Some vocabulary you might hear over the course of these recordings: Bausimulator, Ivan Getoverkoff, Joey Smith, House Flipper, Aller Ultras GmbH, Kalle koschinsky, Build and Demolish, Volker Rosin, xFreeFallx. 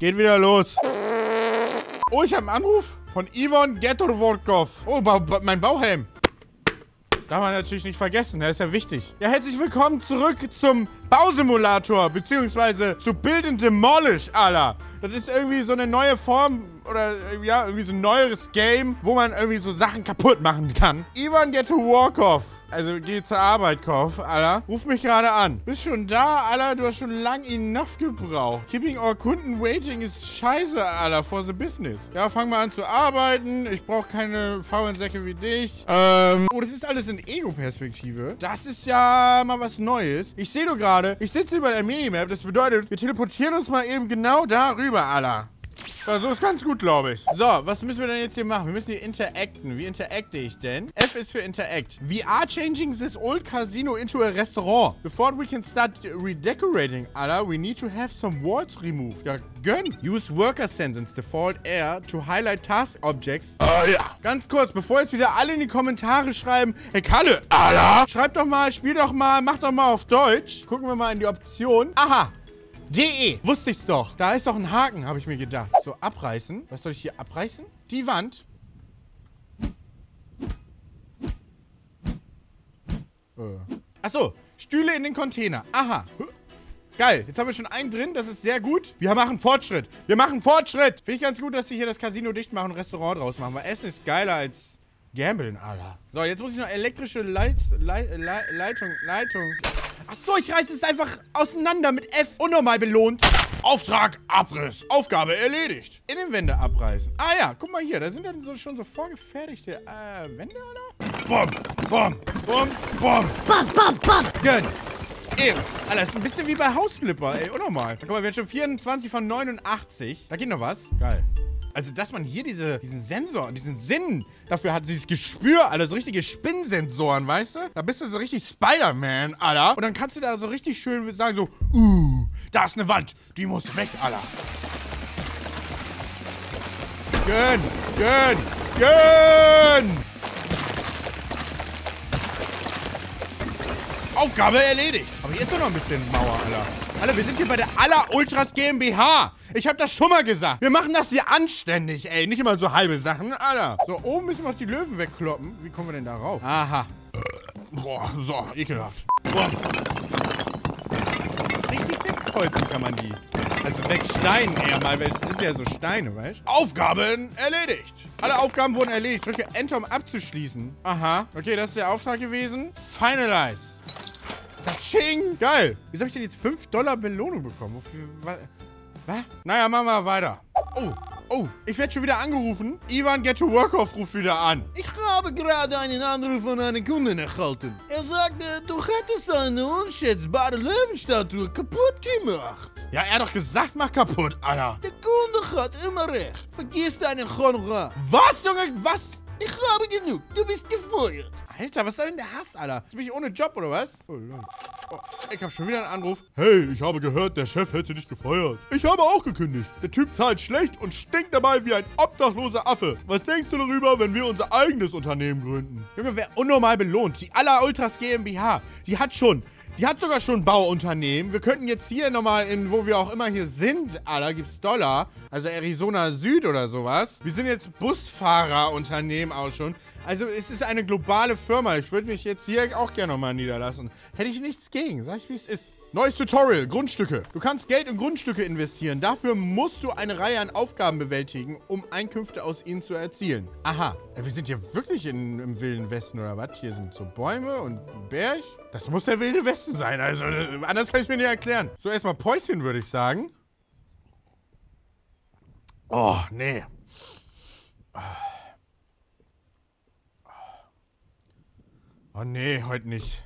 Geht wieder los. Oh, ich habe einen Anruf von Ivan Getoverkoff. Oh, mein Bauhelm. Darf man natürlich nicht vergessen, der ist ja wichtig. Ja, herzlich willkommen zurück zum Bausimulator, beziehungsweise zu Build and Demolish, Aller. Das ist irgendwie so eine neue Form oder ja, irgendwie so ein neueres Game, wo man irgendwie so Sachen kaputt machen kann. Ivan Getoverkoff, also geh zur Arbeit, Koff, Aller. Ruf mich gerade an. Bist schon da, Aller? Du hast schon lang enough gebraucht. Keeping our Kunden waiting ist scheiße, Aller, for the business. Ja, fang mal an zu arbeiten. Ich brauche keine faulen Säcke wie dich. Oh, das ist alles in Ego-Perspektive. Das ist ja mal was Neues. Ich sehe doch gerade, ich sitze über der Minimap. Das bedeutet, wir teleportieren uns mal eben genau darüber, Aller. So, so ist ganz gut, glaube ich. So, was müssen wir denn jetzt hier machen? Wir müssen hier interacten. Wie interacte ich denn? F ist für Interact. We are changing this old casino into a restaurant. Before we can start redecorating, Aller, we need to have some walls removed. Ja, gönn. Use worker sense in default air to highlight task objects. Oh ja. Ganz kurz, bevor jetzt wieder alle in die Kommentare schreiben, hey Kalle, Aller, schreib doch mal, spiel doch mal, mach doch mal auf Deutsch. Gucken wir mal in die Option. Aha. DE. Wusste ich's doch. Da ist doch ein Haken, habe ich mir gedacht. So, abreißen. Was soll ich hier abreißen? Die Wand. Achso. Stühle in den Container. Aha. Geil. Jetzt haben wir schon einen drin. Das ist sehr gut. Wir machen Fortschritt. Wir machen Fortschritt. Finde ich ganz gut, dass sie hier das Casino dicht machen und ein Restaurant draus machen. Weil Essen ist geiler als Gambeln, Aller. So, jetzt muss ich noch elektrische Leitung. Achso, ich reiße es einfach auseinander mit F. Und nochmal belohnt. Auftrag, Abriss. Aufgabe erledigt. Innenwände abreißen. Ah ja, guck mal hier. Da sind dann so, schon so vorgefertigte Wände, Aller. Bom, bom, bom, bom. Bom, bom, bom. Gönn. Eben. Alter, das ist ein bisschen wie bei House Flipper. Ey, und nochmal. Guck mal, wir haben schon 24 von 89. Da geht noch was. Geil. Also, dass man hier diesen Sensor, diesen Sinn dafür hat, dieses Gespür, Aller, so richtige Spinnsensoren, weißt du? Da bist du so richtig Spider-Man, Aller. Und dann kannst du da so richtig schön sagen, so, da ist eine Wand, die muss weg, Aller. Gönn, gönn, gönn! Aufgabe erledigt. Aber hier ist doch noch ein bisschen Mauer, Aller. Alle, wir sind hier bei der Aller Ultras GmbH. Ich habe das schon mal gesagt. Wir machen das hier anständig, ey. Nicht immer so halbe Sachen, Aller. So, oben müssen wir noch die Löwen wegkloppen. Wie kommen wir denn da rauf? Aha. Boah, so, ekelhaft. Boah. Richtig wegkreuzen kann man die. Also wegsteinen eher mal, weil das sind ja so Steine, weißt du? Aufgaben erledigt. Alle Aufgaben wurden erledigt. Drücke Enter, um abzuschließen. Aha. Okay, das ist der Auftrag gewesen. Finalize. Katsching! Geil! Wieso habe ich denn jetzt 5 Dollar Belohnung bekommen? Wofür? Was? Naja, machen wir weiter. Oh, oh, ich werde schon wieder angerufen. Ivan Getoverkoff ruft wieder an. Ich habe gerade einen Anruf von einem Kunden erhalten. Er sagte, du hättest eine unschätzbare Löwenstatue kaputt gemacht. Ja, er hat doch gesagt, mach kaputt, Aller. Der Kunde hat immer recht. Vergiss deinen Honorar. Was, Junge? Was? Ich habe genug. Du bist gefeuert. Alter, was soll denn der Hass, Aller? Bin ich ohne Job, oder was? Oh, ich habe schon wieder einen Anruf. Hey, ich habe gehört, der Chef hätte dich gefeuert. Ich habe auch gekündigt. Der Typ zahlt schlecht und stinkt dabei wie ein obdachloser Affe. Was denkst du darüber, wenn wir unser eigenes Unternehmen gründen? Junge, wer unnormal belohnt? Die Aller Ultras GmbH. Die hat sogar schon ein Bauunternehmen. Wir könnten jetzt hier nochmal in, wo wir auch immer hier sind, Aller, gibt's Dollar. Also Arizona Süd oder sowas. Wir sind jetzt Busfahrerunternehmen auch schon. Also es ist eine globale Firma. Ich würde mich jetzt hier auch gerne nochmal niederlassen. Hätte ich nichts gegen. Sag ich, wie es ist. Neues Tutorial, Grundstücke. Du kannst Geld in Grundstücke investieren. Dafür musst du eine Reihe an Aufgaben bewältigen, um Einkünfte aus ihnen zu erzielen. Aha. Wir sind hier wirklich im Wilden Westen, oder was? Hier sind so Bäume und ein Berg. Das muss der Wilde Westen sein. Also, anders kann ich mir nicht erklären. So, erstmal Päuschen, würde ich sagen. Oh, nee. Oh, nee, heute nicht.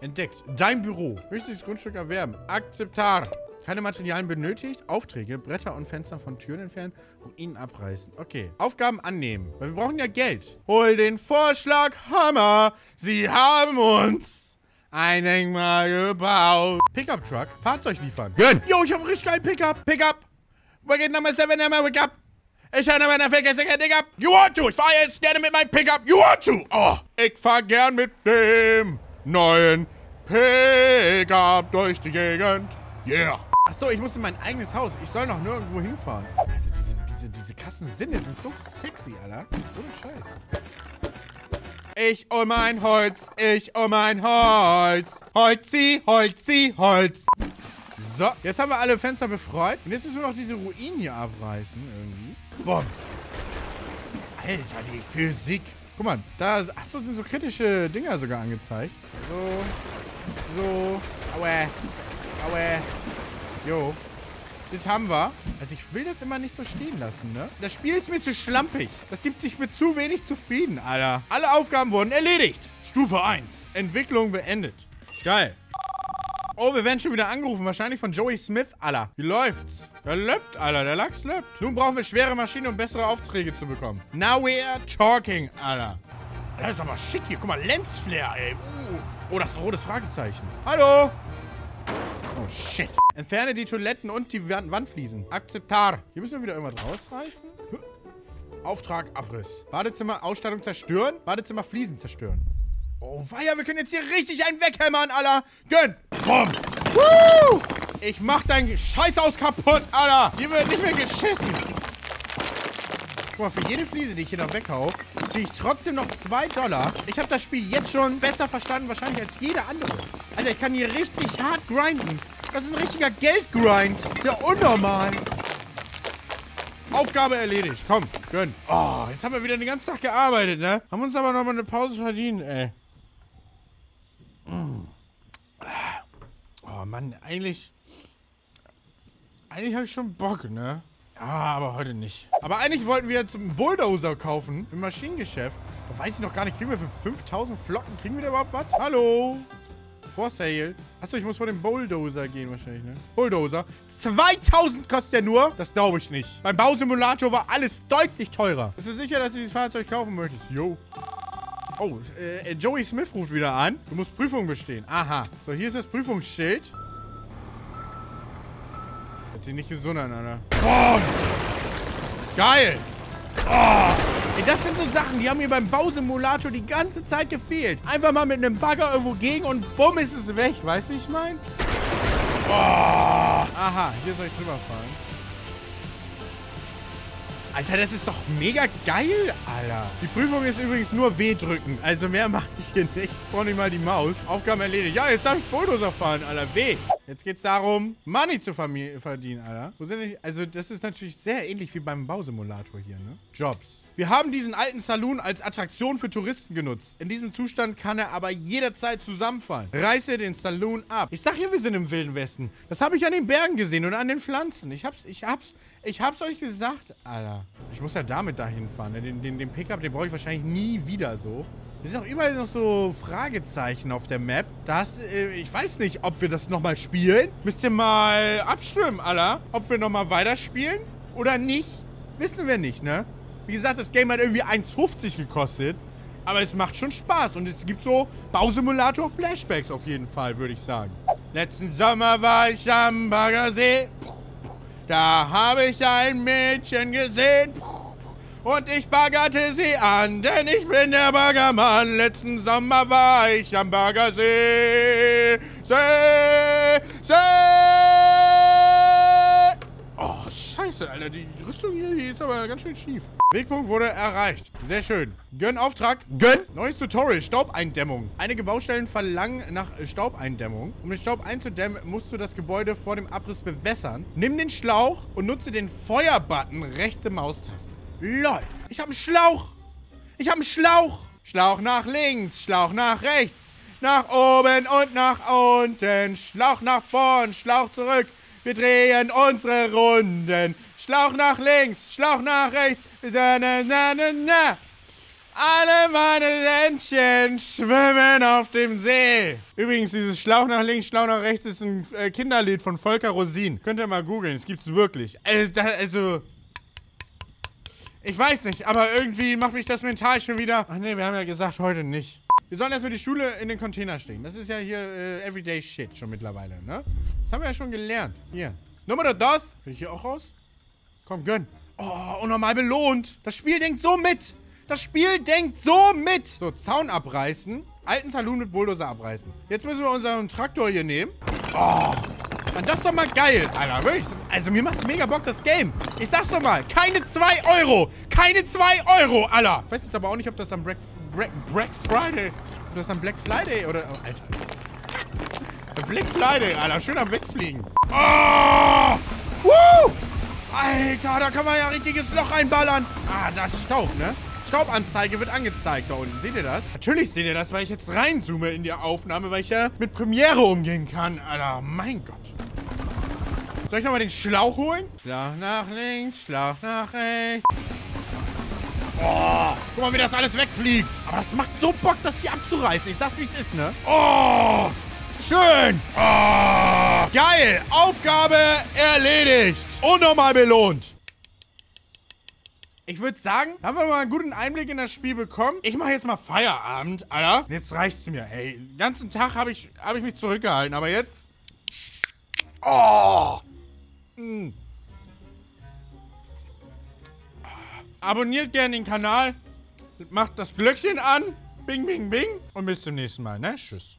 Entdeckt. Dein Büro. Möchtest Grundstück erwerben. Akzeptar. Keine Materialien benötigt. Aufträge. Bretter und Fenster von Türen entfernen. Ruinen abreißen. Okay. Aufgaben annehmen. Weil wir brauchen ja Geld. Hol den Vorschlag. Hammer. Sie haben uns ein Denkmal gebaut. Pickup-Truck. Fahrzeug liefern. Gönn. Jo, ich hab einen richtig geilen Pickup. Pickup. Wir gehen nochmal 7-Hammer. Pickup. Ich habe nochmal vergessen, kein Pickup. You want to. Ich fahr jetzt gerne mit meinem Pickup. You want to. Oh. Ich fahr gern mit dem neuen Pickup durch die Gegend. Yeah. Achso, ich muss in mein eigenes Haus. Ich soll noch nirgendwo hinfahren. Also diese Kassensinne sind so sexy, Alter. Ohne Scheiß. Ich oh mein Holz, ich oh mein Holz. Holzi, Holzi, Holz. So, jetzt haben wir alle Fenster befreut. Und jetzt müssen wir noch diese Ruinen hier abreißen irgendwie. Boah. Alter, die Physik. Guck mal, da achso, sind so kritische Dinger sogar angezeigt. So, so. Aua, aua. Jo. Das haben wir. Also ich will das immer nicht so stehen lassen, ne? Das Spiel ist mir zu schlampig. Das gibt sich mit zu wenig zufrieden, Alter. Alle Aufgaben wurden erledigt. Stufe 1. Entwicklung beendet. Geil. Oh, wir werden schon wieder angerufen. Wahrscheinlich von Joey Smith, Alter. Wie läuft's? Der löppt, Alter. Der Lachs löppt. Nun brauchen wir schwere Maschinen, um bessere Aufträge zu bekommen. Now we are talking, Alter. Das ist aber schick hier. Guck mal, Lensflare, ey. Oh, das ist ein rotes Fragezeichen. Hallo? Oh, shit. Entferne die Toiletten und die Wandfliesen. Akzeptar. Hier müssen wir wieder irgendwas rausreißen. Auftrag, Abriss. Badezimmer, Ausstattung zerstören. Badezimmer, Fliesen zerstören. Oh, weia, wir können jetzt hier richtig einen weghämmern, Alter. Gönn. Boom. Woo. Ich mach dein Scheißhaus kaputt, Alter. Hier wird nicht mehr geschissen. Guck mal, für jede Fliese, die ich hier noch weghau, kriege ich trotzdem noch $2. Ich habe das Spiel jetzt schon besser verstanden, wahrscheinlich als jeder andere. Alter, ich kann hier richtig hart grinden. Das ist ein richtiger Geldgrind. Ist ja unnormal. Aufgabe erledigt. Komm, gönn. Oh, jetzt haben wir wieder den ganzen Tag gearbeitet, ne? Haben uns aber nochmal eine Pause verdient, ey. Oh, Mann, eigentlich habe ich schon Bock, ne? Ah, aber heute nicht. Aber eigentlich wollten wir jetzt einen Bulldozer kaufen im Maschinengeschäft. Da weiß ich noch gar nicht, kriegen wir für 5000 Flocken, kriegen wir da überhaupt was? Hallo? For Sale. Achso, ich muss vor dem Bulldozer gehen wahrscheinlich, ne? Bulldozer. 2000 kostet der nur? Das glaube ich nicht. Beim Bausimulator war alles deutlich teurer. Bist du sicher, dass du dieses Fahrzeug kaufen möchtest? Jo. Oh, Joey Smith ruft wieder an. Du musst Prüfung bestehen. Aha. So, hier ist das Prüfungsschild. Jetzt sind nicht gesund an, Alter. Boah. Geil. Oh. Ey, das sind so Sachen, die haben mir beim Bausimulator die ganze Zeit gefehlt. Einfach mal mit einem Bagger irgendwo gegen und bumm ist es weg. Weißt du, wie ich meine? Oh. Aha, hier soll ich drüber fahren. Alter, das ist doch mega geil, Alter. Die Prüfung ist übrigens nur W drücken. Also mehr mache ich hier nicht. Ich brauche nicht mal die Maus. Aufgaben erledigt. Ja, jetzt darf ich Bulldozer fahren, Alter. W. Jetzt geht's darum, Money zu verdienen, Alter. Wo sind die? Also das ist natürlich sehr ähnlich wie beim Bausimulator hier, ne? Jobs. Wir haben diesen alten Saloon als Attraktion für Touristen genutzt. In diesem Zustand kann er aber jederzeit zusammenfallen. Reiße den Saloon ab. Ich sag hier, wir sind im Wilden Westen. Das habe ich an den Bergen gesehen und an den Pflanzen. Ich hab's euch gesagt, Alter. Ich muss ja damit dahin fahren. Den Pickup, den brauche ich wahrscheinlich nie wieder so. Wir sind auch überall noch so Fragezeichen auf der Map. Das, ich weiß nicht, ob wir das nochmal spielen. Müsst ihr mal abstimmen, Alter. Ob wir nochmal weiterspielen oder nicht, wissen wir nicht, ne? Wie gesagt, das Game hat irgendwie 1,50 gekostet. Aber es macht schon Spaß. Und es gibt so Bausimulator-Flashbacks auf jeden Fall, würde ich sagen. Letzten Sommer war ich am Baggersee. Da habe ich ein Mädchen gesehen. Und ich baggerte sie an, denn ich bin der Baggermann. Letzten Sommer war ich am Baggersee. See, see. Oh, scheiße, Alter. Die Rüstung hier, die ist aber ganz schön schief. Wegpunkt wurde erreicht. Sehr schön. Gönn Auftrag. Gönn. Neues Tutorial. Staubeindämmung. Einige Baustellen verlangen nach Staubeindämmung. Um den Staub einzudämmen, musst du das Gebäude vor dem Abriss bewässern. Nimm den Schlauch und nutze den Feuerbutton. Rechte Maustaste. LOL. Ich habe einen Schlauch. Ich habe einen Schlauch. Schlauch nach links. Schlauch nach rechts. Nach oben und nach unten. Schlauch nach vorn. Schlauch zurück. Wir drehen unsere Runden. Schlauch nach links, Schlauch nach rechts. Na, na, na, na, na. Alle meine Ländchen schwimmen auf dem See. Übrigens, dieses Schlauch nach links, Schlauch nach rechts ist ein Kinderlied von Volker Rosin. Könnt ihr mal googeln, es gibt's wirklich. Also ich weiß nicht, aber irgendwie macht mich das mental schon wieder... Ach nee, wir haben ja gesagt, heute nicht. Wir sollen erstmal die Schule in den Container stehen. Das ist ja hier everyday shit schon mittlerweile, ne? Das haben wir ja schon gelernt. Hier. Nummer dos. Will ich hier auch raus? Komm, gönn. Oh, unnormal belohnt. Das Spiel denkt so mit. Das Spiel denkt so mit. So, Zaun abreißen. Alten Saloon mit Bulldozer abreißen. Jetzt müssen wir unseren Traktor hier nehmen. Oh, Mann, das ist doch mal geil, Alter. Wirklich. Also mir macht's mega Bock, das Game. Ich sag's doch mal. Keine 2 Euro. Keine 2 Euro, Alter. Ich weiß jetzt aber auch nicht, ob das am Black Friday oder... Oh, Alter. Black Friday, Alter. Schön am Wegfliegen. Oh! Woo! Alter, da kann man ja richtiges Loch einballern. Ah, das ist Staub, ne? Staubanzeige wird angezeigt da unten. Seht ihr das? Natürlich seht ihr das, weil ich jetzt reinzoome in die Aufnahme, weil ich ja mit Premiere umgehen kann. Alter, mein Gott. Soll ich nochmal den Schlauch holen? Schlauch nach links, Schlauch nach rechts. Oh, guck mal, wie das alles wegfliegt. Aber das macht so Bock, das hier abzureißen. Ich sag's, wie es ist, ne? Oh, schön. Oh, geil. Aufgabe erledigt. Unnormal belohnt. Ich würde sagen, haben wir mal einen guten Einblick in das Spiel bekommen. Ich mache jetzt mal Feierabend, Alter. Und jetzt reicht's mir. Hey, den ganzen Tag hab ich mich zurückgehalten. Aber jetzt... Oh! Mm. Abonniert gerne den Kanal. Macht das Glöckchen an. Bing, bing, bing. Und bis zum nächsten Mal, ne? Tschüss.